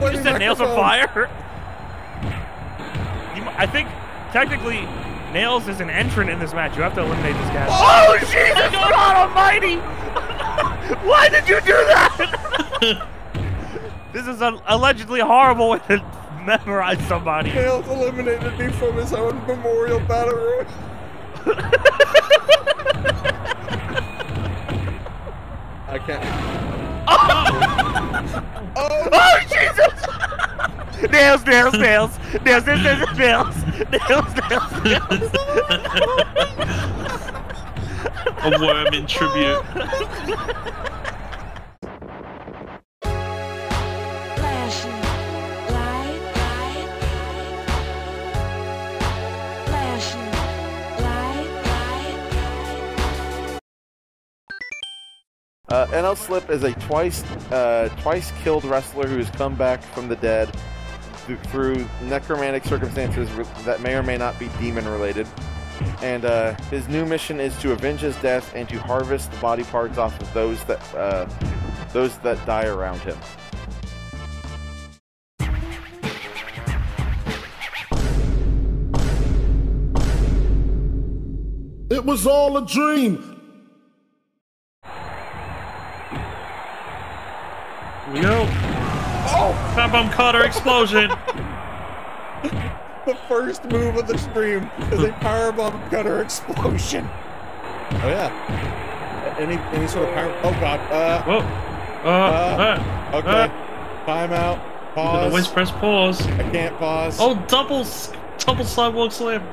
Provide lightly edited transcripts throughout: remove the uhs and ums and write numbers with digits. You just said nails on fire? I think, technically, Nails is an entrant in this match. You have to eliminate this guy. Oh, Jesus God almighty! Why did you do that? This is allegedly horrible way to memorize somebody. Nails eliminated me from his own memorial battle royal. I can't. Oh! Oh, oh Jesus! Nails, nails, nails. Nails, nails, nails, nails. Nails, nails, nails. A worm in tribute. nL Slip is a twice killed wrestler who has come back from the dead through necromantic circumstances that may or may not be demon related, and his new mission is to avenge his death and to harvest the body parts off of those that die around him. It was all a dream. We go. Oh! Fat Bum Cutter explosion. The first move of the stream is a Power Bomb Cutter explosion. Oh yeah. Any sort of power. Oh god. Whoa. Okay. Time out. Pause. Always press pause. I can't pause. Oh, double sidewalk slam.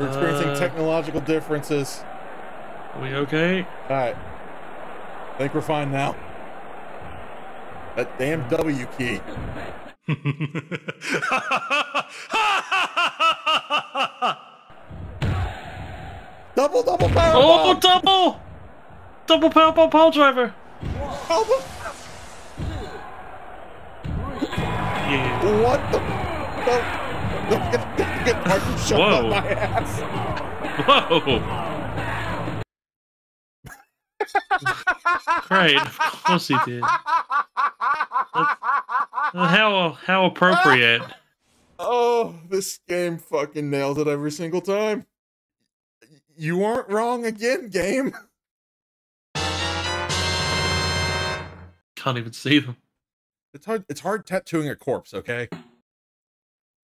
We're experiencing technological differences. Are we okay? All right. I think we're fine now. That damn W key. double power bomb. Oh, double power bomb pile driver. Yeah. What the? Get Martin shoved up my ass. Whoa. Right, of course he did. How appropriate. Oh, this game fucking nails it every single time. You aren't wrong again, game. Can't even see them. It's hard tattooing a corpse, okay?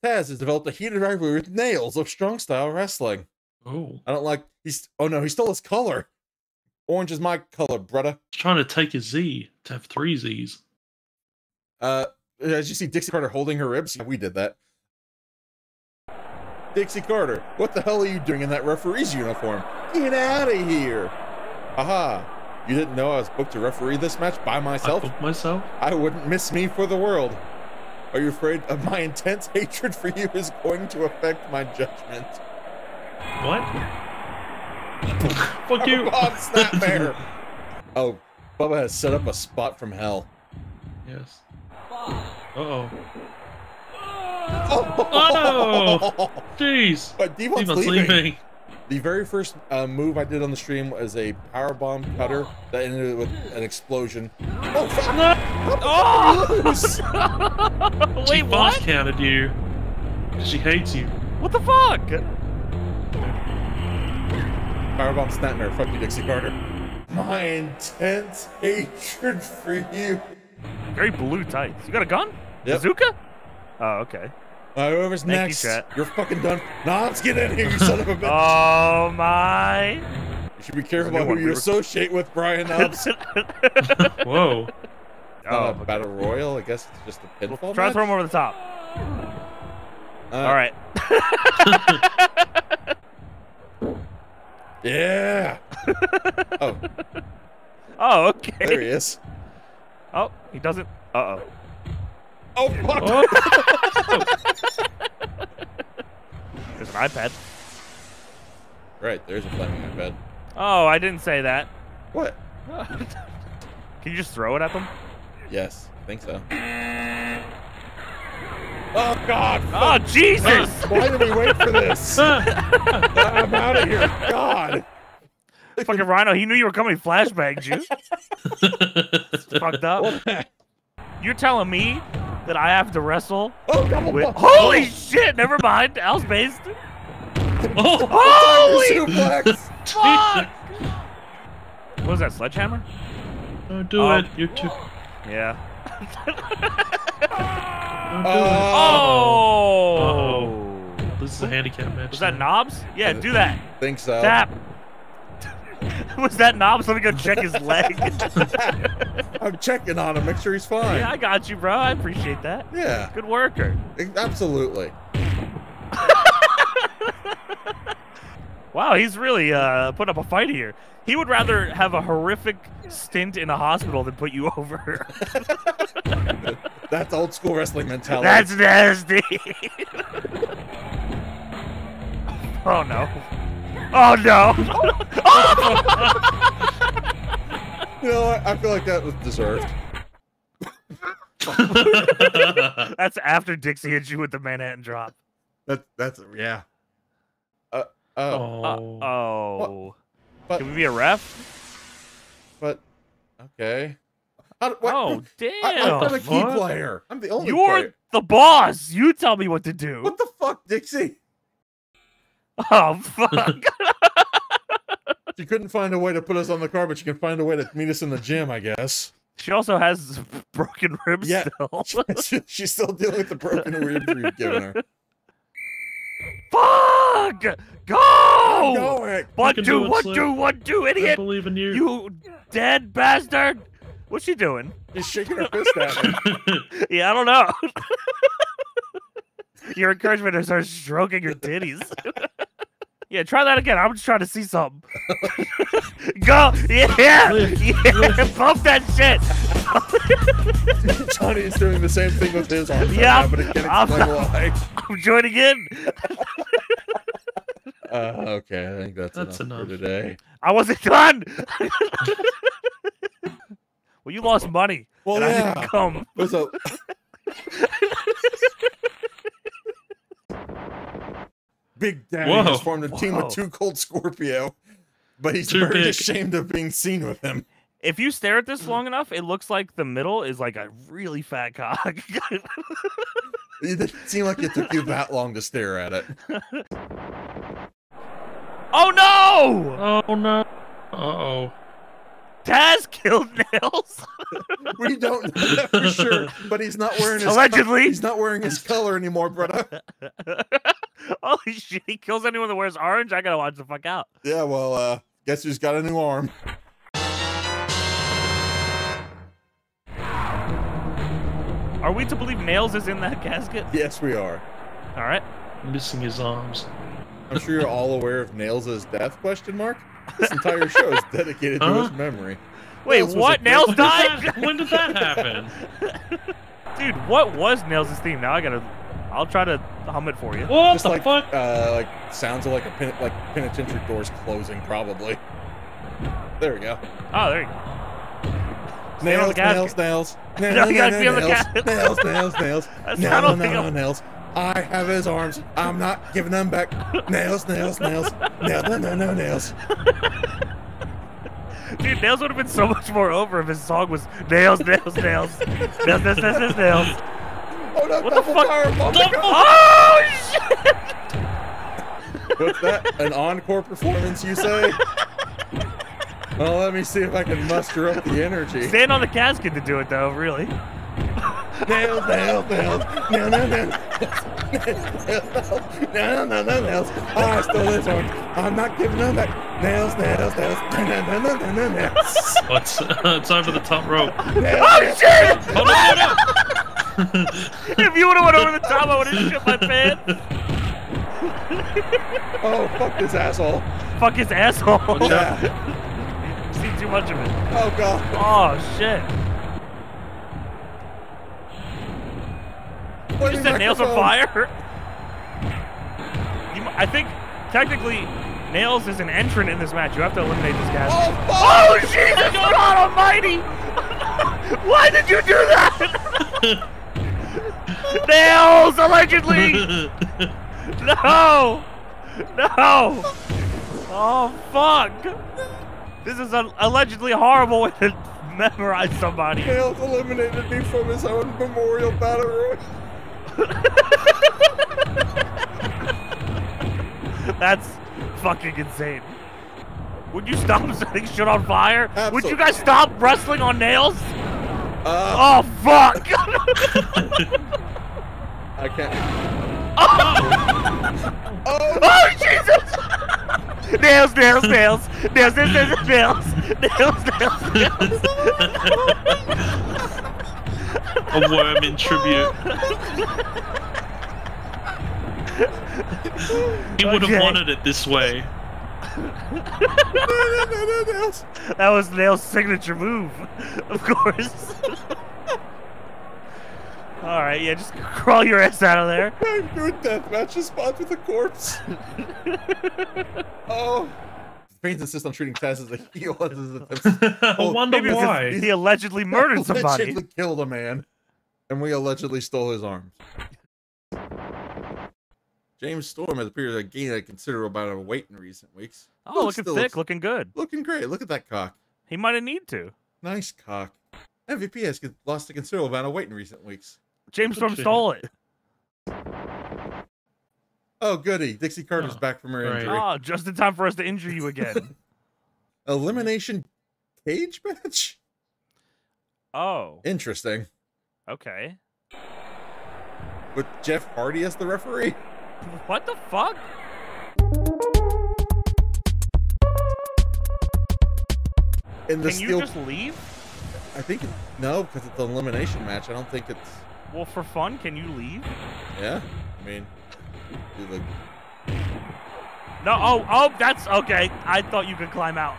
Taz has developed a heated rivalry with Nails of strong style wrestling. Oh. I don't like he stole his color. Orange is my color, brother. Trying to take a Z to have 3 Z's. As you see Dixie Carter holding her ribs, yeah, we did that. Dixie Carter, what the hell are you doing in that referee's uniform? Get out of here! Aha! You didn't know I was booked to referee this match by myself? I booked myself? I wouldn't miss me for the world. Are you afraid of my intense hatred for you is going to affect my judgment? What? Fuck you! Bob's not there! Oh, Bubba has set up a spot from hell. Yes. Uh-oh. Oh! Jeez! Oh. But D-Von's leaving. The very first move I did on the stream was a powerbomb cutter that ended with an explosion. Oh! Fuck. No. Oh! Wait, what? She counted you. She hates you. What the fuck? Powerbomb Snapmare. Fuck you, Dixie Carter. My intense hatred for you. Very blue tights. You got a gun? Yep. Bazooka? Oh, okay. Whoever's next, you're fucking done. Let's get in here, you son of a bitch. Oh, my. You should be careful about who you associate with, Brian Elbson. Whoa. Oh, Battle Royal? I guess it's just a pinfall match? Try to throw him over the top. All right. Yeah. Oh. Oh, okay. There he is. Oh, he doesn't. Uh-oh. Oh, fuck! Oh. There's an iPad. Right, there's a flaming iPad. Oh, I didn't say that. What? Can you just throw it at them? Yes, I think so. Oh, God! Fuck. Oh, Jesus! Why did we wait for this? I'm out of here. God! Fucking Rhino, he knew you were coming, flashbanged you. It's fucked up. You're telling me that I have to wrestle. Holy shit! Never mind. Al's based. Oh, holy fuck! What was that, sledgehammer? Don't do it. You're too. Yeah. Oh! This is a handicap match. Was that Knobs? Yeah, do that. Think so. Tap. Was that Knobs? Let me go check his leg. I'm checking on him. Make sure he's fine. Yeah, I got you, bro. I appreciate that. Yeah. Good worker. Absolutely. Wow, he's really putting up a fight here. He would rather have a horrific stint in a hospital than put you over. That's old school wrestling mentality. That's nasty. Oh, no. Oh, no. You know what? I feel like that was deserved. That's after Dixie hit you with the Manhattan drop. That's yeah. But can we be a ref? But okay. Oh damn! I'm the key player. I'm the only. You're the boss. You tell me what to do. What the fuck, Dixie? Oh fuck! She couldn't find a way to put us on the car, but she can find a way to meet us in the gym, I guess. She also has broken ribs. Yeah, still. She's still dealing with the broken ribs you've given her. Fuck! Go! What do, idiot? I believe in you. You dead bastard! What's she doing? She's shaking her fist at me. Yeah, I don't know. Your encouragement is her stroking your titties. Yeah, try that again. I'm just trying to see something. Go! Yeah! Bump that shit! Johnny is doing the same thing with his arm. Yeah, but it can't explain why. I'm joining in. Okay, I think that's enough for today. I wasn't done. Well, you lost money. Well, yeah. I didn't come. What's up? Big Daddy has formed a team with Too Cold Scorpio, but he's very ashamed of being seen with him. If you stare at this long enough, it looks like the middle is like a really fat cock. It didn't seem like it took you that long to stare at it. Oh no! Oh no! Uh-oh. Taz killed Nails. We don't know that for sure, but he's not wearing his he's not wearing his color anymore, brother. Holy shit! He kills anyone that wears orange. I gotta watch the fuck out. Yeah, well, guess who's got a new arm? Are we to believe Nails is in that casket? Yes, we are. All right. Missing his arms. I'm sure you're all aware of Nails' death? Question mark. This entire show is dedicated to his memory. Wait, what? Nails died? When did that happen? Dude, what was Nails' theme? Now I gotta. I'll try to hum it for you. What just the like, fuck? Like sounds of like a penitentiary doors closing, probably. There we go. Oh, there you go. Nails. Nails. Nails. I have his arms. I'm not giving them back. Nails. Dude, Nails would have been so much more over if his song was Nails. Oh no! What the fuck? Oh shit! What's that? An encore performance, you say? Well, let me see if I can muster up the energy. Stand on the casket to do it, though, really. Nails. I stole this one. I'm not giving them back. Nails. Oh, it's over the top rope. Oh, shit! Hold on. If you would have went over the top, I would have shit my pants. Oh, fuck this asshole. Fuck his asshole. Yeah. Too much of it. Oh god. Oh shit. You just said Nails on fire? I think technically Nails is an entrant in this match. You have to eliminate this guy. Oh fuck! Oh Jesus God almighty! Why did you do that? Nails allegedly! No! No! Oh fuck! This is an allegedly horrible way to memorize somebody. Nails eliminated me from his own memorial battle royal. That's fucking insane. Would you stop setting shit on fire? Absolutely. Would you guys stop wrestling on nails? Oh, fuck! I can't. Oh, oh Jesus! Nails, nails, nails. Nails, nails, nails, nails. Nails, nails, nails. A worm in tribute. He would have wanted it this way. That was Nail's signature move, of course. Alright, yeah, just crawl your ass out of there. I'm doing deathmatch spot with a corpse. Oh. Brains insist on treating Taz as a heel. I wonder why. He allegedly murdered somebody. He allegedly killed a man. And we allegedly stole his arms. James Storm has appeared to gain a considerable amount of weight in recent weeks. Oh, looking thick, looking good. Looking great. Look at that cock. He might have need to. Nice cock. MVP has lost a considerable amount of weight in recent weeks. James Storm stole it. Oh, goody. Dixie Carter's back from her injury. Oh, just in time for us to injure you again. Elimination cage match? Oh. Interesting. Okay. With Jeff Hardy as the referee? What the fuck? And the Can you just leave? I think no, because it's an elimination match. I don't think it's. Well, for fun, can you leave? Yeah, I mean, do the. No, oh, that's okay. I thought you could climb out.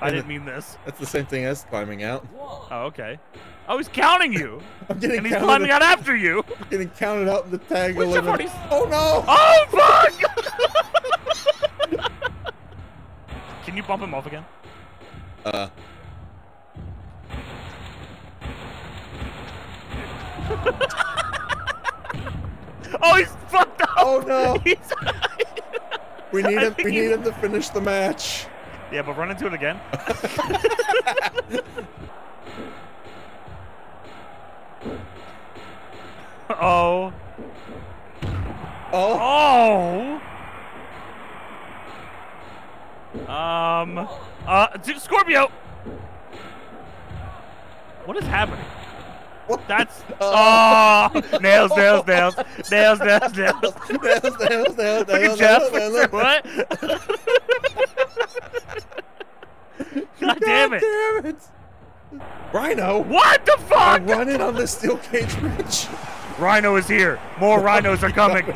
I didn't mean this. That's the same thing as climbing out. Oh, okay. I was counting you. I'm getting and he's climbing out after you. I'm getting counted out in the tag. Oh no! Oh fuck! Can you bump him off again? Oh, he's fucked up. Oh no! We need him. We need him to finish the match. Yeah, but run into it again. Oh. Oh. Oh. Dude, Scorpio. What is happening? What? That's. Oh. Nails, nails, nails, nails, nails, nails, nails, nails, nails, nails. Look at Jeff. What? God damn it! God damn it! Rhino! What the fuck? I'm running on the steel cage match. Rhino is here. More rhinos are coming.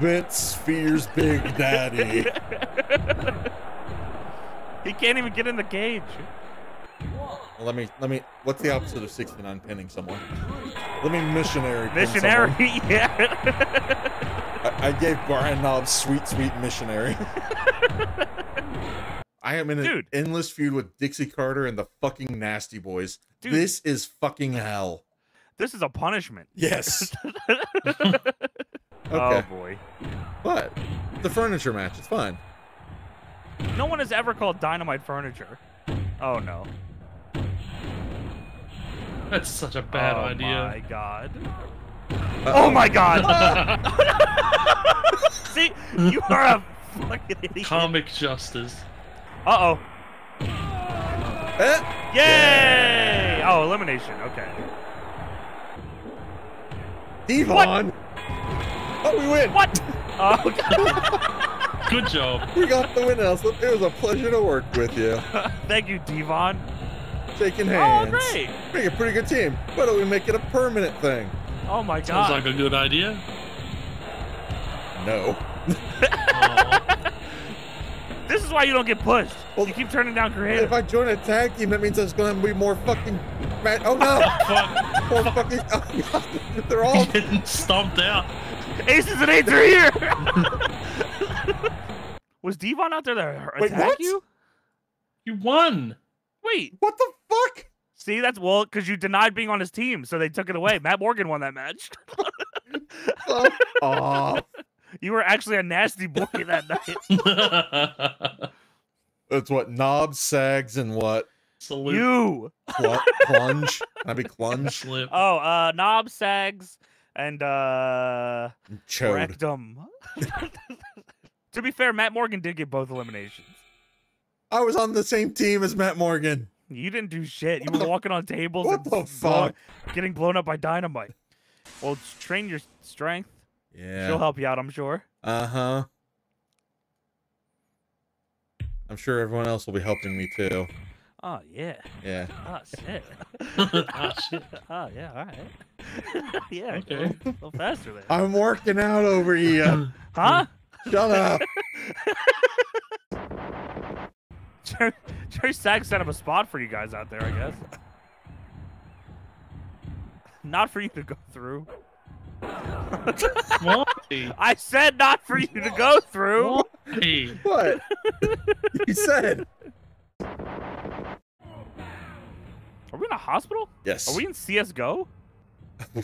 Vince fears Big Daddy. He can't even get in the cage. Let me. What's the opposite of 69 pinning someone? Let me missionary. Missionary, yeah. I gave Brian Knobs sweet, sweet missionary. I am in an endless feud with Dixie Carter and the fucking Nasty Boys. Dude, this is fucking hell. This is a punishment. Yes. Okay. Oh, boy. But the furniture match is fun. No one has ever called Dynamite furniture. Oh, no. That's such a bad idea. Oh, my God. Oh, my God. See, you are a fucking idiot. Comic justice. Uh-oh. Yay! Yeah. Oh, elimination. Okay. D-Von. Oh, we win. What? Oh, okay. Good job. We got the win, nL Slip. It was a pleasure to work with you. Thank you, D-Von. Shaking hands. Oh, great. Make a pretty good team. Why don't we make it a permanent thing? Oh, my God. Sounds like a good idea. No. This is why you don't get pushed. Well, you keep turning down creative. If I join a tag team, that means there's going to be more fucking. Oh no! More fucking. Oh, God. They're all getting stomped out. Aces and eights are here. Was D-Von out there to attack you? You won. Wait. What the fuck? See, that's well because you denied being on his team, so they took it away. Matt Morgan won that match. Oh. Oh. You were actually a nasty boy that night. That's what Knobs, Sags, and what Salute. You. Clunge. That'd be Clunge. Slip. Oh, Knob, Sags, and Chode. Rectum. To be fair, Matt Morgan did get both eliminations. I was on the same team as Matt Morgan. You didn't do shit. You were walking on tables and getting blown up by dynamite. Well, train your strength. Yeah. She'll help you out, I'm sure. Uh-huh. I'm sure everyone else will be helping me, too. Oh, yeah. Yeah. Oh, shit. Oh, shit. Oh, yeah, all right. Yeah, okay. A little faster there. I'm working out over here. Huh? Shut up. Jerry Sags set up a spot for you guys out there, I guess. Not for you to go through. I said not for you to go through. What? You said. Are we in a hospital? Yes. Are we in CSGO?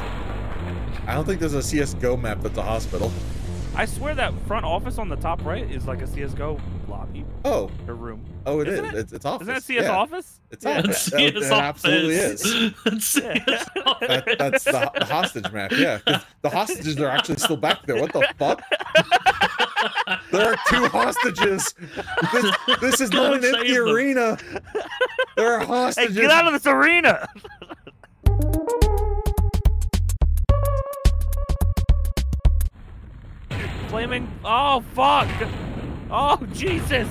I don't think there's a CSGO map that's a hospital. I swear that front office on the top right is like a CSGO lobby. Oh. Or room. Oh, it Isn't is. It? It's office. Isn't that CS office? It's office. Yeah, it's CS office. Absolutely is. That's, CS office. That's the hostage map, yeah. The hostages are actually still back there. What the fuck? There are two hostages. This is not an empty arena. There are hostages. Hey, get out of this arena. Flaming. Oh, fuck. Oh, Jesus.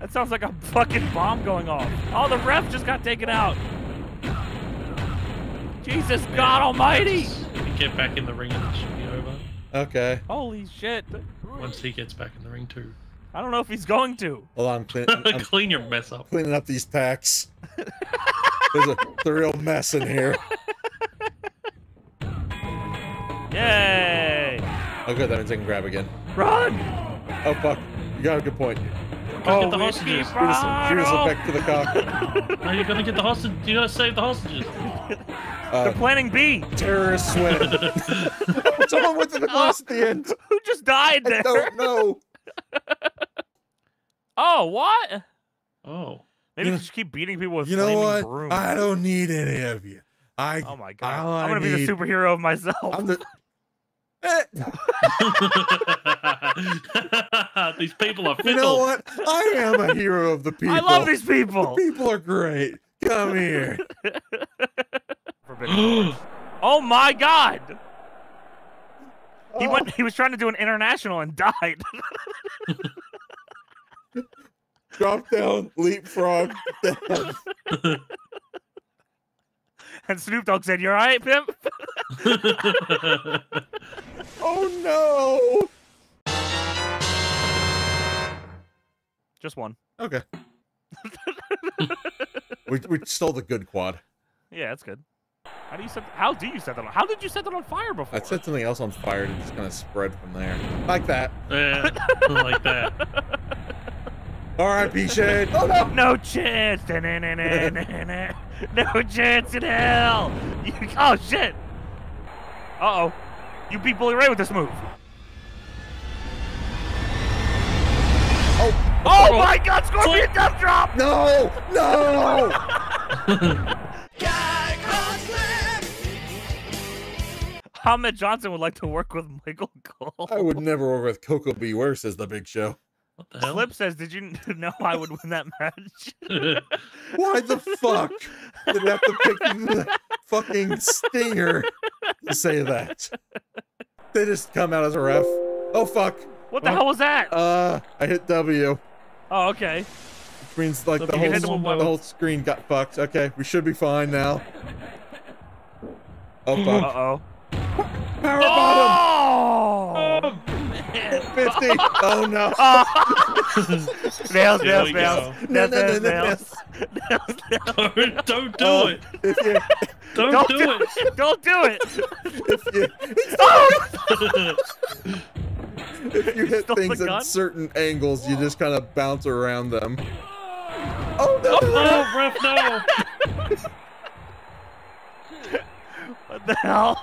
That sounds like a fucking bomb going off. Oh, the ref just got taken out. Jesus God almighty. Get back in the ring and it should be over. Okay. Holy shit. Once he gets back in the ring, too. I don't know if he's going to. Hold on, clean your mess up. Cleaning up these packs. There's a real mess in here. Yay! Oh, good. That means I can grab again. Run! Oh, fuck. You got a good point. Oh, get the hostages. Shoot us back to the cock. No, you're gonna get the hostage. You gotta save the hostages. They're planning B. Terrorist swim. Someone went to the glass at the end. Who just died there? I don't know. Oh, what? Oh. Maybe you just keep beating people with flaming brooms. I don't need any of you. Oh my God. I'm going to be the superhero of myself. These people are filthy. You know what? I am a hero of the people. I love these people. The people are great. Come here. Oh my God. He was trying to do an international and died. Drop down, leapfrog. And Snoop Dogg said, "You all right, pimp?" Oh no! Just one. Okay. we stole the good quad. Yeah, that's good. How did you set that on fire before? I set something else on fire and it just kind of spread from there, like that. Yeah, like that. R.I.P. Shade. Oh no! No chance. No chance in hell. Oh shit. Uh-oh. You beat Bully Ray with this move. Oh. Oh my God! Scorpion death drop. No. No. Ahmed Johnson would like to work with Michael Cole. I would never work with Koko B. Ware, says the Big Show. What the hell? Slip says, "Did you know I would win that match?" Why the fuck did I have to pick the fucking stinger to say that? They just come out as a ref. Oh fuck! What the hell was that? I hit W. Oh okay. Which means like the whole screen got fucked. Okay, we should be fine now. Oh fuck! Uh oh. Power bottom. Oh! 50. Oh no. Nails. Don't do it. Don't do it. If you hit things at certain angles, you just kind of bounce around them. Oh no. Oh, ref, no. What the hell?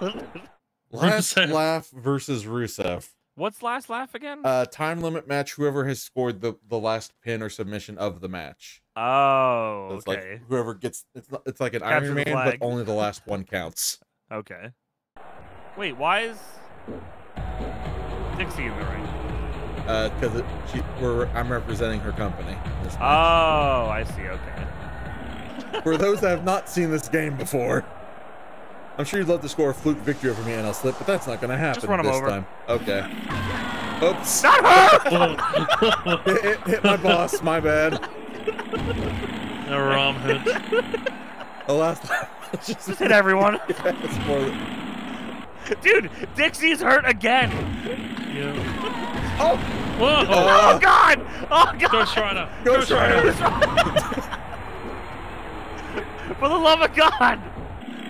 Last laugh versus Rusev. What's last laugh again? Time limit match. Whoever has scored the last pin or submission of the match. Oh, so it's okay. Like whoever gets it's like an Capture Iron Man, but only the last one counts. Okay. Wait, why is Dixie in the ring? Because I'm representing her company. This match. Oh, I see. Okay. For those that have not seen this game before. I'm sure you'd love to score a fluke victory over me and nL Slip, but that's not going to happen this time. Okay. Oops. Not her! Hit my boss. My bad. A ROM hit. The last time. Just hit everyone. Yeah, dude, Dixie's hurt again. Yeah. Oh. Whoa. Oh, God. Oh, God. Go Shredder. Go Shredder. For the love of God.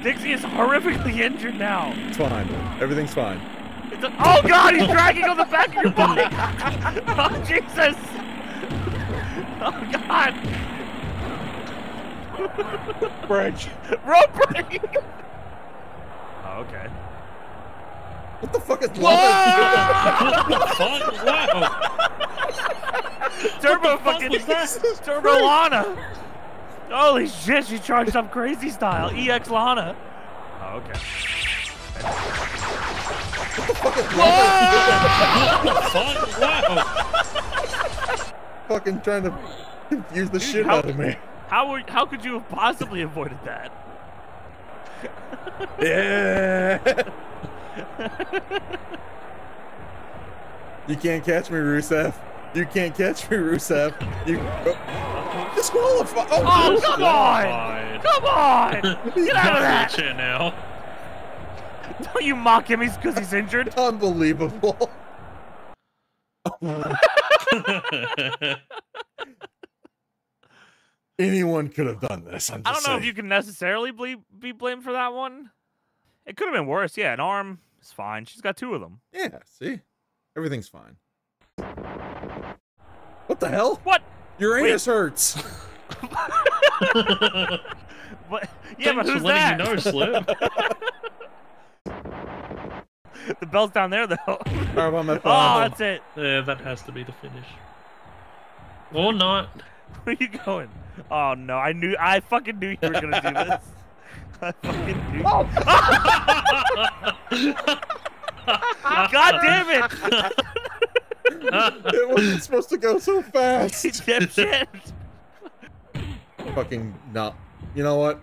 Dixie is horrifically injured now. It's fine. Everything's fine. It's a, oh God, he's dragging on the back of your body. Oh Jesus. Oh God. Bridge. Rope break. Oh, okay. What the fuck is Lana? What the fuck? Wow. Turbo fucking disaster. Turbo Lana. Holy shit, she charged up crazy style. EX Lana. Oh, okay. What the fuck is Lana? Wow. Fucking trying to confuse the shit out of me. How could you have possibly avoided that? Yeah. You can't catch me, Rusev. You can't catch me, Rusev. You disqualify. Oh, oh come on! Come on! Get out of that shit now. Don't you mock him? He's because he's injured. Unbelievable. Anyone could have done this. I don't know if you can necessarily be blamed for that one. It could have been worse. Yeah, an arm is fine. She's got two of them. Yeah. See, everything's fine. What the hell? What? Uranus hurts. What? Yeah, but who's that? Thanks for letting you know, Slip. The bell's down there, though. Oh, that's it. Yeah, that has to be the finish. Or not. Where are you going? Oh no, I fucking knew you were gonna do this. I fucking knew. Oh. God damn it! It wasn't supposed to go so fast. Fucking no. You know what?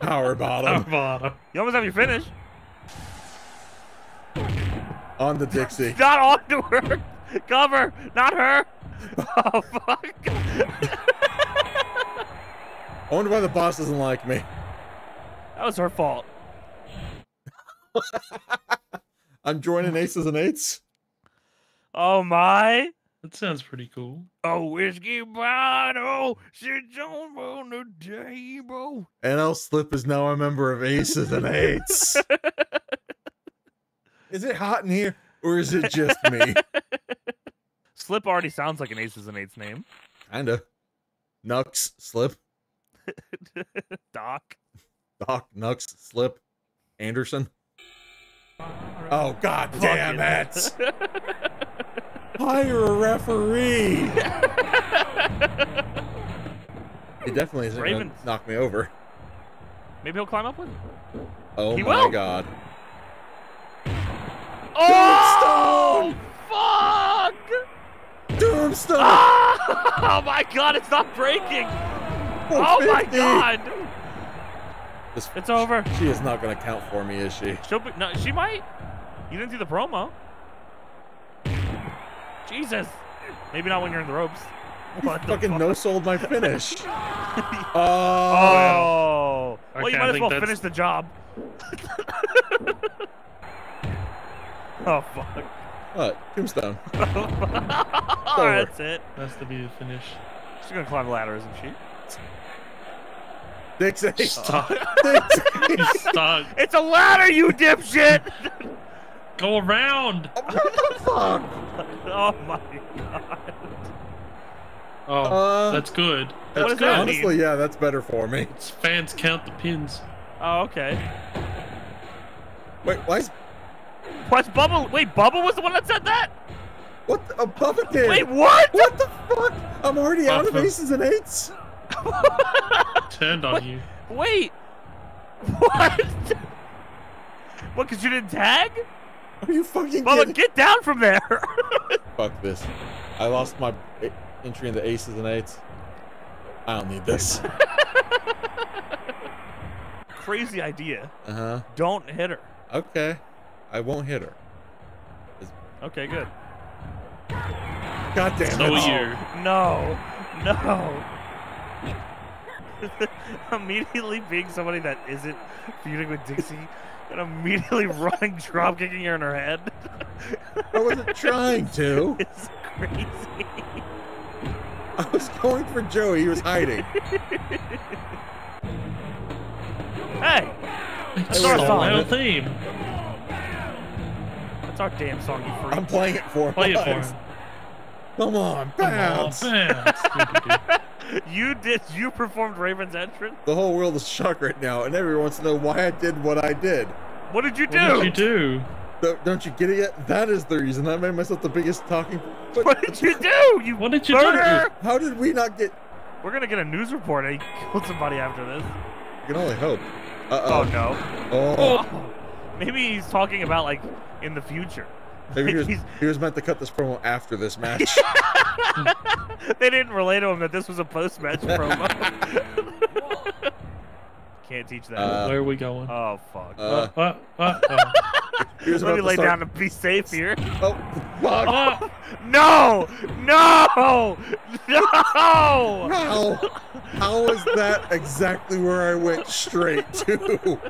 Power bottom. Power bottom. You almost have your finish. On the Dixie. Not on to her. Cover. Not her. Oh, fuck. I wonder why the boss doesn't like me. That was her fault. I'm joining Aces and Eights. Oh my! That sounds pretty cool. Oh, whiskey bottle sits on the table. nL Slip is now a member of Aces and Eights. Is it hot in here, or is it just me? Slip already sounds like an Aces and Eights name. Kinda. Nux Slip. Doc. Doc Nux Slip Anderson. Oh God damn it! Hire a referee. He definitely isn't going to knock me over. Maybe he'll climb up with him. Oh my God. Oh! Fuck! Tombstone! Oh my God, it's not breaking! Oh my God! It's over. She is not going to count for me, is she? She'll be, no, she might. You didn't do the promo. Jesus. Maybe not when you're in the ropes. What the fucking no-sold my finish. Oh. Okay, well, you might as well finish the job. Oh, fuck. What? Tombstone. Oh, that's it. That's to be the finish. She's going to climb the ladder, isn't she? Dixie. She's stuck. Dixie. She's stuck. It's a ladder, you dipshit. Go around. What the fuck? Oh my God. Oh, that's good. That's good. Honestly, yeah, that's better for me. It's fans count the pins. Oh, okay. Wait, why is What's Bubba? Wait, Bubba was the one that said that? What? The, Bubba did. Wait, what? What the fuck? I'm already out of aces and eights. Turned on you. Wait. What? What, because you didn't tag? Are you fucking Bubba, get down from there. Fuck this. I lost my entry in the aces and eights. I don't need this. Crazy idea. Uh-huh. Don't hit her. Okay. I won't hit her. It's... Okay, good. God damn it. So you. No. No. Immediately being somebody that isn't feuding with Dixie and immediately running, drop kicking her in her head. I wasn't trying to. It's crazy. I was going for Joey. He was hiding. Hey! That's our song. Our theme. That's our damn song, you freak. I'm playing it for him. Play it for him. Come on, bounce! Come on, bounce. You did. You performed Raven's entrance. The whole world is shocked right now, and everyone wants to know why I did what I did. What did you do? What did you do? Don't you get it yet? That is the reason I made myself the biggest talking. But what did you do? You what did you murder? Do? How did we not get? We're gonna get a news report. I killed somebody after this. You can only hope. Uh-oh. Oh no. Oh. Maybe he's talking about like in the future. Maybe he was meant to cut this promo after this match. They didn't relay to him that this was a post-match promo. Can't teach that. Where are we going? Oh, fuck. Let me lay down and be safe here. Oh, fuck. No! No! No! How is that exactly where I went straight to?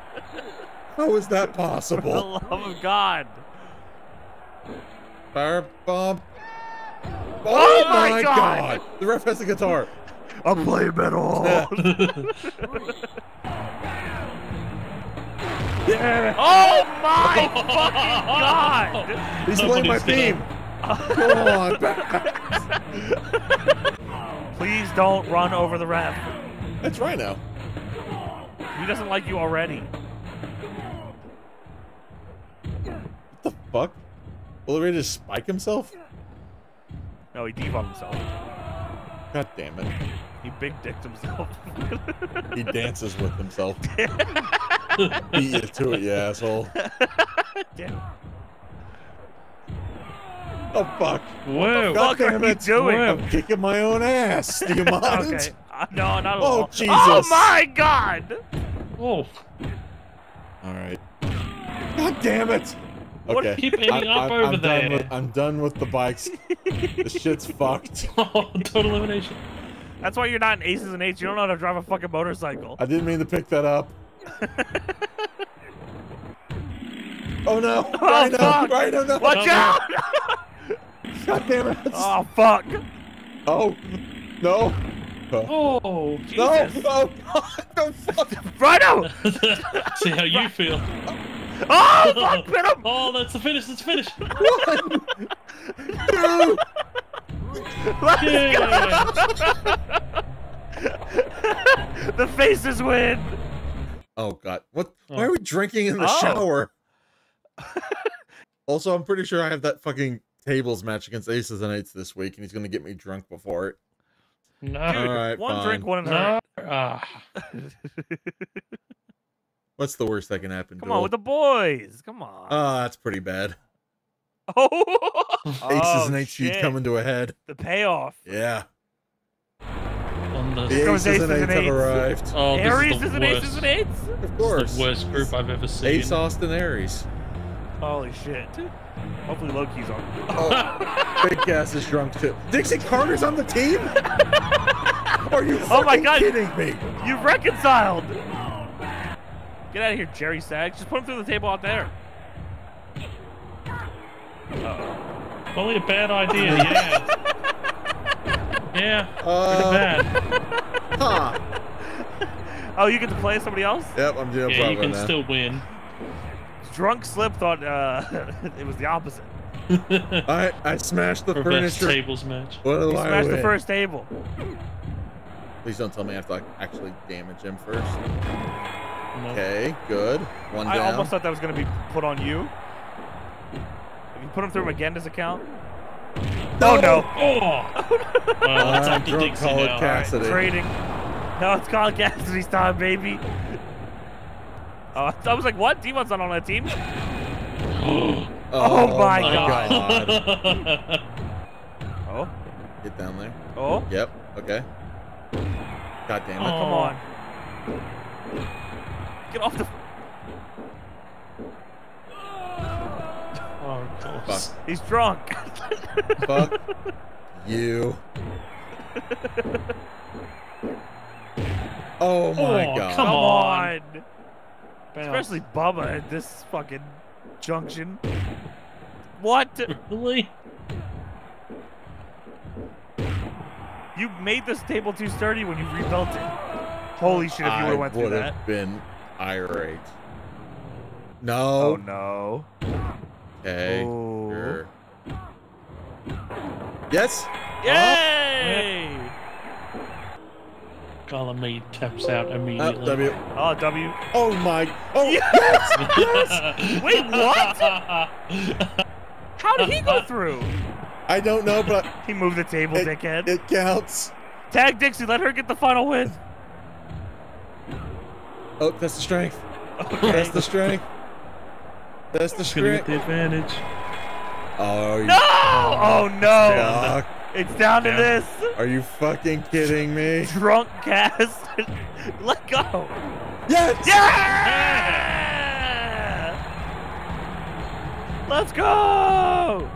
How is that possible? For the love of God. Firebomb. Oh my god! The ref has a guitar. I'm playing metal. Yeah. Oh my fucking god! He's playing my theme. Come on, back. Please don't run over the ref. That's right now. He doesn't like you already. What the fuck? Will he just spike himself? No, he D-Von himself. God damn it. He big dicked himself. He dances with himself. Beat you to it, you asshole. Damn. Oh, fuck. Whoa. God damn it. Doing? I'm kicking my own ass. Do you mind? Okay. No, not at all. Oh, Jesus. Oh, my God. Oh. All right. God damn it. Okay. Keep ending up over there. I'm done with the bikes. The shit's fucked. Oh, total elimination. That's why you're not in aces and eights. You don't know how to drive a fucking motorcycle. I didn't mean to pick that up. Oh no! Oh, fuck. Right, oh, no. Watch out! God damn it! Oh fuck! Oh no! Oh, oh Jesus! No! Oh God! Fuck! Rhino! See how you feel. Oh, fuck, hit him! Oh, that's the finish, that's the finish! 1, 2! Let's go! The faces win! Oh, God. What? Why are we drinking in the shower? Also, I'm pretty sure I have that fucking tables match against Aces and Eights this week, and he's gonna get me drunk before it. No. Dude, right, one drink, one another. What's the worst that can happen? Come on, with the boys. Come on. Oh, that's pretty bad. Oh. Aces and eights coming to a head. The payoff. Yeah. The aces and eights have arrived. Oh, Aries is an aces and eights? Of course. This is the worst group I've ever seen. Ace Austin Aries. Holy shit. Hopefully Loki's on. Oh, Big Cass is drunk too. Dixie Carter's on the team? Are you fucking kidding me? You've reconciled. Get out of here, Jerry Sags. Just put him through the table out there. Uh-oh. Only a bad idea, yeah. Yeah, pretty bad. Huh. Oh, you get to play somebody else? Yep, I'm doing yeah, you can now. Still win. Drunk Slip thought it was the opposite. I smashed the furniture. Tables match. What do I smashed the first table. Please don't tell me I have to actually damage him first. Okay, good. One down. I almost thought that was going to be put on you. If you put him through Magenda's account. Oh, no. Oh. Well, it's up to Dixie now. Cassidy. Right, trading. No, it's called Cassidy's time, baby. Oh, I was like, what? D-Von's not on that team. Oh my God. Oh. Get down there. Oh. Yep. Okay. God damn it. Oh, come on. Get off the... Oh, fuck. He's drunk. Fuck you. Oh my God. Come on. Especially Bubba at this fucking junction. What? Really? You made this table too sturdy when you rebuilt it. Holy shit, if you would've went through that. I would've been irate. No. Oh, no. Okay. Oh. Sure. Yes. Yay! Oh. Column A taps out immediately. W. Oh, W. Oh, my. Oh, yes! Yes! Wait, what? How did he go through? I don't know, but... He moved the table, dickhead. It counts. Tag Dixie. Let her get the final win. Oh, that's the strength. Okay. That's the strength. That's the strength. The advantage. Oh, no! Oh, no. It's down to this. Are you fucking kidding me? Drunk Cass. Let go. Yes! Yeah! Let's go!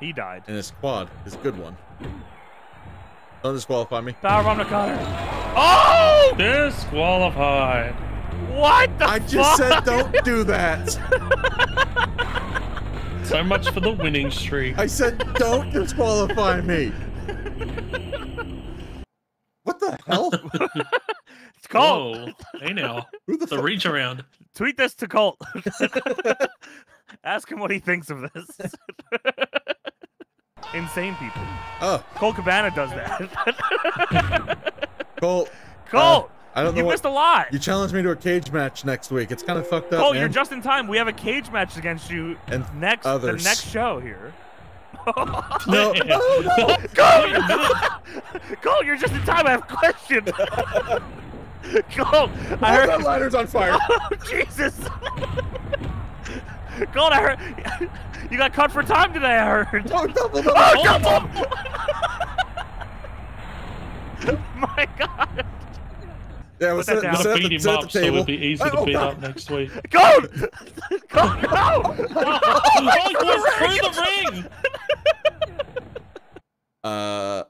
He died. And his quad is a good one. Don't disqualify me. Powerbomb to Carter. Oh! Disqualified. What the fuck? I just said don't do that. So much for the winning streak. I said don't disqualify me. What the hell? It's Colt. Hey now. Who the reach around. Tweet this to Colt. Ask him what he thinks of this. Insane people. Oh. Colt Cabana does that. Colt. Colt! I don't know. You missed a lot. You challenged me to a cage match next week. It's kind of fucked up. Colt, man. You're just in time. We have a cage match against you and next the next show here. No. Oh, no. Colt! Colt, you're just in time. I have a question. Colt, I heard that ladder's on fire. Oh, Jesus. Colt, I heard you got cut for time today, I heard. Oh, double. Oh, double. My God. Yeah, we'll set the table. So it'll be easy to beat up next week. Colt! Colt, no! Oh, through the ring!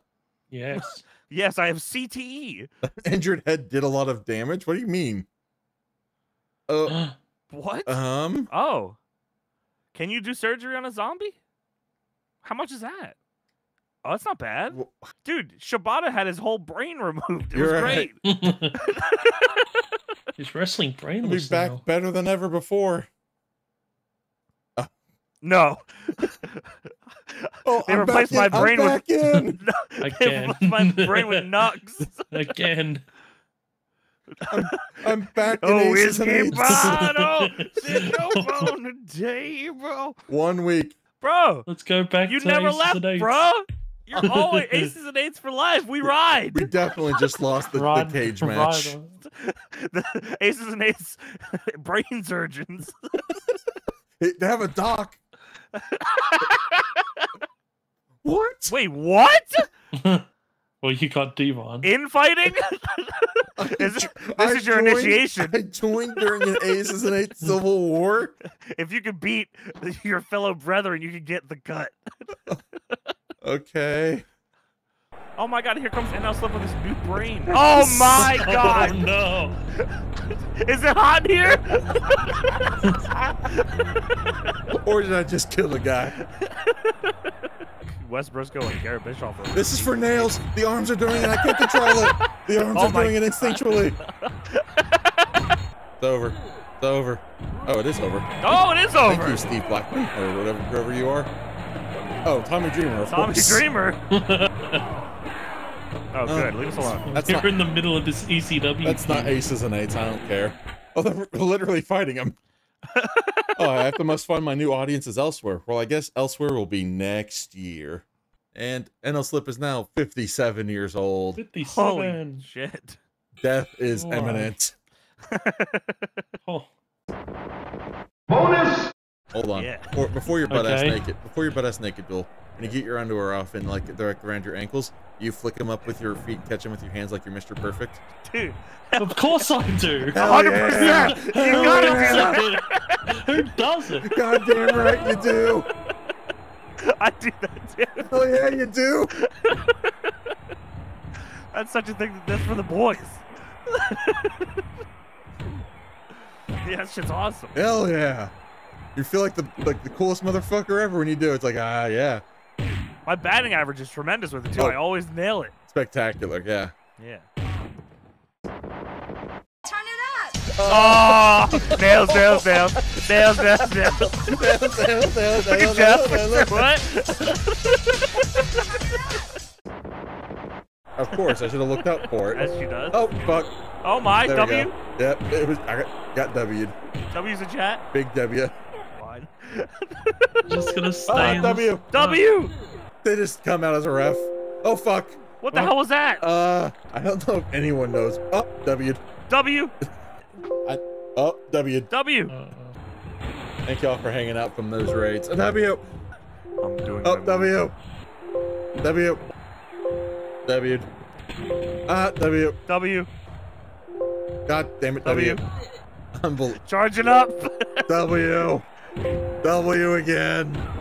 Yes. Yes, I have CTE. Injured head did a lot of damage? What do you mean? What? Oh. Can you do surgery on a zombie? How much is that? Oh, that's not bad. Dude, Shibata had his whole brain removed. It was great. Right. He's wrestling brainless. He's back better than ever before. No. Oh, they replaced my brain with Nux. Again. I'm back in aces and eights. There's no bone today, bro. 1 week. Bro. Let's go back to never left, bro. You're always aces and eights for life. We ride. We definitely just lost the cage match. The aces and eights brain surgeons. They have a doc. What? Wait, what? Well, you got D-Von. Infighting? This is your initiation. I joined during an Aces and Eights Civil War. If you could beat your fellow brethren, you could get the cut. Okay. Oh my God, here comes nL Slip with his new brain. Oh my God. Oh no. Is it hot here? Or did I just kill a guy? West Briscoe and Garrett Bischoff. This is for nails. The arms are doing it. I can't control it. The arms are doing it instinctually. It's over. It's over. Oh, it is over. Oh, it is over. Thank you, Steve Blackman, or whoever you are. Oh, Tommy Dreamer. Of course. Tommy Dreamer. Oh, good. Leave us alone. You're in the middle of this ECW. That's not aces and eights. I don't care. Oh, they're literally fighting him. Oh, I must find my new audiences elsewhere. Well, I guess elsewhere will be next year. And nL Slip is now 57 years old. 57. Holy shit. Death is imminent. Oh. Bonus! Hold on. Yeah. Before your butt ass naked. Before your butt ass naked, Bill. And you get your underwear off and like they're like around your ankles. You flick them up with your feet, catch them with your hands like you're Mr. Perfect. Dude, of course I do. 100%. You gotta do that. Who doesn't? Goddamn right you do. I do that too. Oh yeah, you do. That's such a thing. That's for the boys. Yeah, that shit's awesome. Hell yeah. You feel like the coolest motherfucker ever when you do it. It's like, ah, yeah. My batting average is tremendous with it too. Oh. I always nail it. Spectacular, yeah. Yeah. Turn it up. Oh, nails. Look at Jeff. What? Of course, I should have looked up for it. As she does. Oh fuck. Oh my, there W. Yep, it was. I got W'd. W's in chat. Big W. Just gonna stay. Oh, W. W. They just come out as a ref. Oh fuck. What the hell was that? I don't know if anyone knows. Oh, W. W. Oh, W. W. Thank y'all for hanging out from those raids. Oh, W. I'm doing. Oh, W. W. W. Ah, W. W. God damn it, W. Charging up. W. W again.